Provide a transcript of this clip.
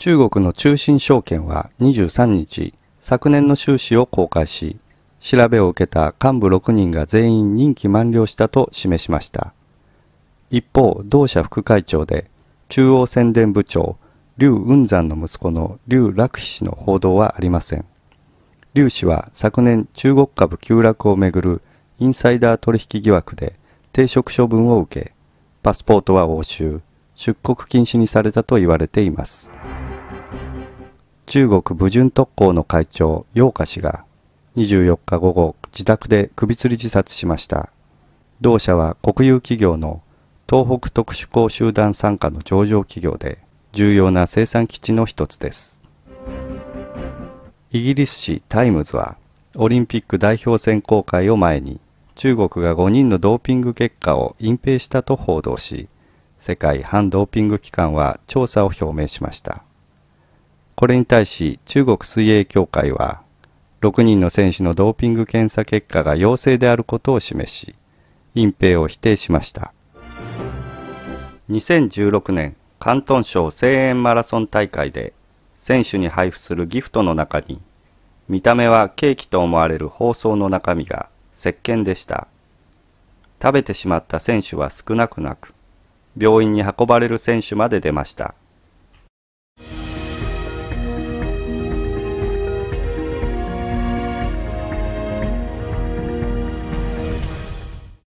中国の中信証券は23日、昨年の収支を公開し、調べを受けた幹部6人が全員任期満了したと示しました。一方、同社副会長で中央宣伝部長、劉雲山の息子の劉楽飛氏の報道はありません。劉氏は昨年中国株急落をめぐるインサイダー取引疑惑で停職処分を受け、パスポートは押収、出国禁止にされたと言われています。中国武順特攻の会長、楊華氏が24日午後、自宅で首吊り自殺しました。同社は国有企業の東北特殊鋼集団傘下の上場企業で、重要な生産基地の一つです。イギリス紙タイムズは、オリンピック代表選考会を前に、中国が5人のドーピング結果を隠蔽したと報道し、世界反ドーピング機関は調査を表明しました。これに対し、中国水泳協会は、6人の選手のドーピング検査結果が陽性であることを示し、隠蔽を否定しました。2016年、広東省西安マラソン大会で、選手に配布するギフトの中に、見た目はケーキと思われる包装の中身が石鹸でした。食べてしまった選手は少なくなく、病院に運ばれる選手まで出ました。